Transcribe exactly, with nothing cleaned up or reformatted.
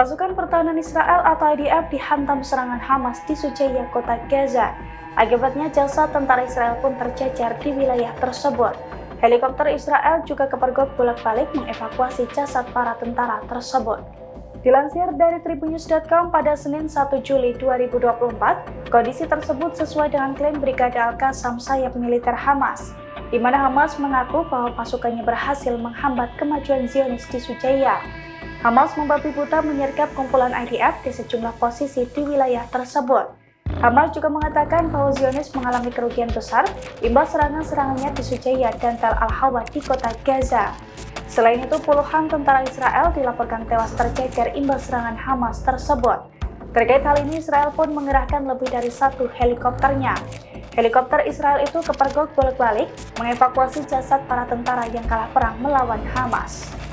Pasukan pertahanan Israel atau I D F dihantam serangan Hamas di Shujaiya, kota Gaza. Akibatnya jasad tentara Israel pun tercecer di wilayah tersebut. Helikopter Israel juga kepergok bolak-balik mengevakuasi jasad para tentara tersebut. Dilansir dari tribunnews dot com pada Senin satu Juli dua ribu dua puluh empat, kondisi tersebut sesuai dengan klaim Brigade Al-Qassam sayap militer Hamas, di mana Hamas mengaku bahwa pasukannya berhasil menghambat kemajuan Zionis di Shujaiya. Hamas membabi buta menyergap kumpulan I D F di sejumlah posisi di wilayah tersebut. Hamas juga mengatakan bahwa Zionis mengalami kerugian besar imbas serangan-serangannya di Shujaiya dan Tel Al-Hawwa di kota Gaza. Selain itu, puluhan tentara Israel dilaporkan tewas tercecer imbas serangan Hamas tersebut. Terkait hal ini, Israel pun mengerahkan lebih dari satu helikopternya. Helikopter Israel itu kepergok bolak-balik mengevakuasi jasad para tentara yang kalah perang melawan Hamas.